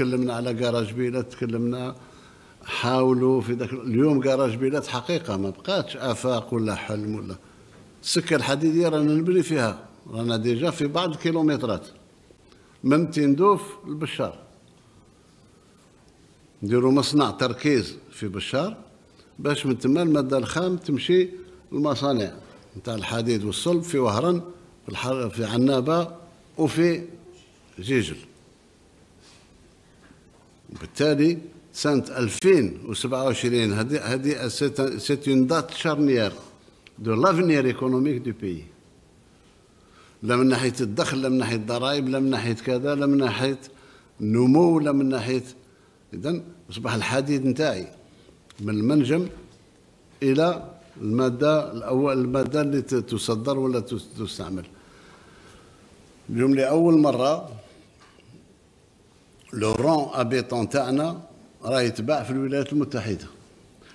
تكلمنا على كراج بيلات، تكلمنا حاولوا في ذاك اليوم كراج بيلات حقيقه ما بقاتش افاق ولا حلم ولا السكه الحديديه رانا نبني فيها، رانا ديجا في بعض الكيلومترات من تندوف لبشار نديرو مصنع تركيز في بشار باش من تما الماده الخام تمشي المصانع نتاع الحديد والصلب في وهران في عنابه وفي جيجل. وبالتالي سنه 2027 هذه سيت اون دات شارنيير دو لافنيير ايكونوميك دو بيي، لا من ناحيه الدخل لا من ناحيه الضرائب لا من ناحيه كذا لا من ناحيه النمو لا من ناحيه. اذا اصبح الحديد نتاعي من المنجم الى الماده الاول، الماده اللي تصدر ولا تستعمل. اليوم لاول مره لو رون ابيطون تاعنا راه يتباع في الولايات المتحده،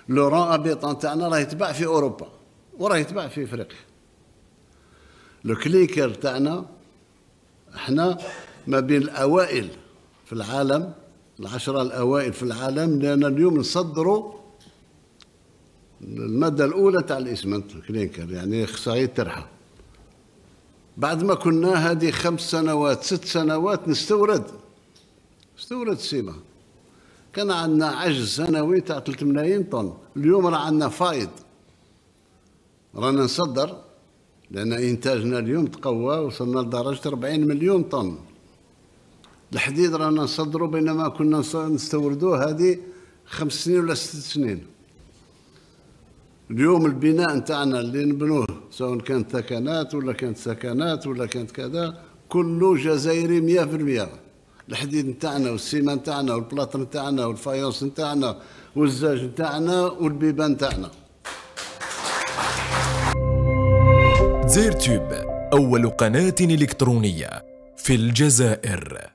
لو رون ابيطون تاعنا راه يتباع في اوروبا وراه يتباع في افريقيا. لو كليكر تاعنا احنا ما بين الاوائل في العالم، العشره الاوائل في العالم، لان اليوم نصدروا الماده الاولى تاع الاسمنت الكلينكر يعني خصائيه ترحه. بعد ما كنا هذه 5 سنوات 6 سنوات نستورد السيما، كان عندنا عجز سنوي تاع 3 ملايين طن، اليوم راه عندنا فايض رانا نصدر، لان انتاجنا اليوم تقوى وصلنا لدرجه 40 مليون طن. الحديد رانا نصدروا بينما كنا نستوردوه هذه 5 سنين ولا 6 سنين. اليوم البناء نتاعنا اللي نبنوه سواء كانت ثكنات ولا كانت سكنات ولا كانت كذا كله جزائري 100%. الحديد نتاعنا والسيمة نتاعنا والبلاط نتاعنا والفايونس نتاعنا والزاج نتاعنا والبيبان نتاعنا. دزاير تيوب أول قناة إلكترونية في الجزائر.